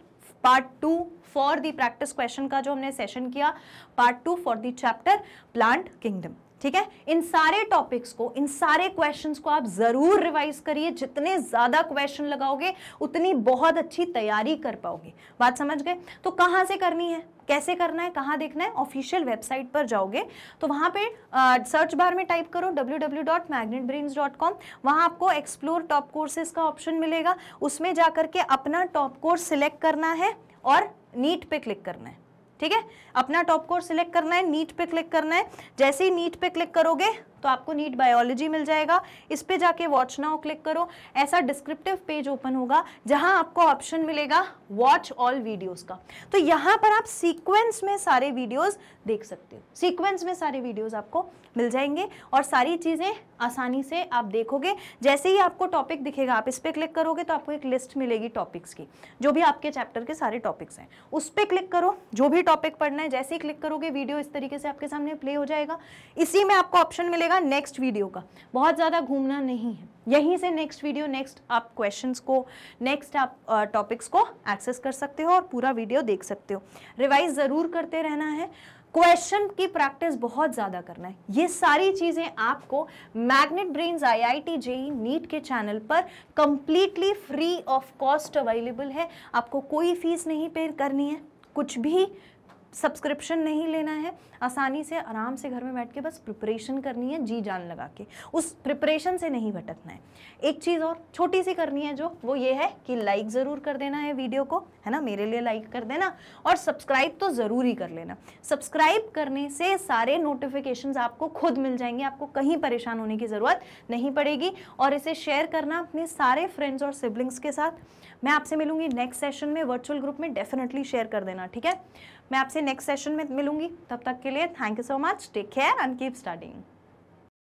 part two for the practice question का जो हमने सेशन किया, part two for the chapter plant kingdom. ठीक है, इन सारे टॉपिक्स को, इन सारे क्वेश्चंस को आप जरूर रिवाइज करिए। जितने ज्यादा क्वेश्चन लगाओगे उतनी बहुत अच्छी तैयारी कर पाओगे। बात समझ गए? तो कहाँ से करनी है, कैसे करना है, कहाँ देखना है? ऑफिशियल वेबसाइट पर जाओगे तो वहाँ पे आ, सर्च बार में टाइप करो W W W dot Magnet Brains dot com. वहाँ आपको एक्सप्लोर टॉप कोर्सेज का ऑप्शन मिलेगा। उसमें जा करके अपना टॉप कोर्स सिलेक्ट करना है और नीट पे क्लिक करना है। ठीक है, अपना टॉप कोर्स सिलेक्ट करना है, नीट पे क्लिक करना है। जैसे ही नीट पे क्लिक करोगे तो आपको नीट बायोलॉजी मिल जाएगा। इस पे जाके वॉच नाउ क्लिक करो। ऐसा डिस्क्रिप्टिव पेज ओपन होगा जहां आपको ऑप्शन मिलेगा वॉच ऑल वीडियोस का। तो यहां पर आप सीक्वेंस में सारे वीडियोस देख सकते हो। सीक्वेंस में सारे वीडियोस आपको मिल जाएंगे और सारी चीज़ें आसानी से आप देखोगे। जैसे ही आपको टॉपिक दिखेगा, आप इस पर क्लिक करोगे तो आपको एक लिस्ट मिलेगी टॉपिक्स की, जो भी आपके चैप्टर के सारे टॉपिक्स हैं। उस पर क्लिक करो, जो भी टॉपिक पढ़ना है। जैसे ही क्लिक करोगे वीडियो इस तरीके से आपके सामने प्ले हो जाएगा। इसी में आपको ऑप्शन मिलेगा नेक्स्ट वीडियो का। बहुत ज़्यादा घूमना नहीं है, यहीं से नेक्स्ट वीडियो, नेक्स्ट आप क्वेश्चंस को, नेक्स्ट आप टॉपिक्स को एक्सेस कर सकते हो और पूरा वीडियो देख सकते हो। रिवाइज ज़रूर करते रहना है, क्वेश्चन की प्रैक्टिस बहुत ज़्यादा करना है। ये सारी चीज़ें आपको Magnet Brains I I T J E E NEET के चैनल पर completely free of cost available है। आपको कोई फीस नहीं पे करनी है, कुछ भी सब्सक्रिप्शन नहीं लेना है। आसानी से आराम से घर में बैठ के बस प्रिपरेशन करनी है, जी जान लगा के। उस प्रिपरेशन से नहीं भटकना है। एक चीज़ और छोटी सी करनी है जो, वो ये है कि लाइक ज़रूर कर देना है वीडियो को, है ना, मेरे लिए लाइक कर देना। और सब्सक्राइब तो ज़रूर ही कर लेना। सब्सक्राइब करने से सारे नोटिफिकेशंस आपको खुद मिल जाएंगे, आपको कहीं परेशान होने की ज़रूरत नहीं पड़ेगी। और इसे शेयर करना अपने सारे फ्रेंड्स और सिबलिंग्स के साथ। मैं आपसे मिलूंगी नेक्स्ट सेशन में, वर्चुअल ग्रुप में डेफिनेटली शेयर कर देना। ठीक है, मैं आपसे नेक्स्ट सेशन में मिलूंगी। तब तक के लिए thank you so much, take care and keep studying.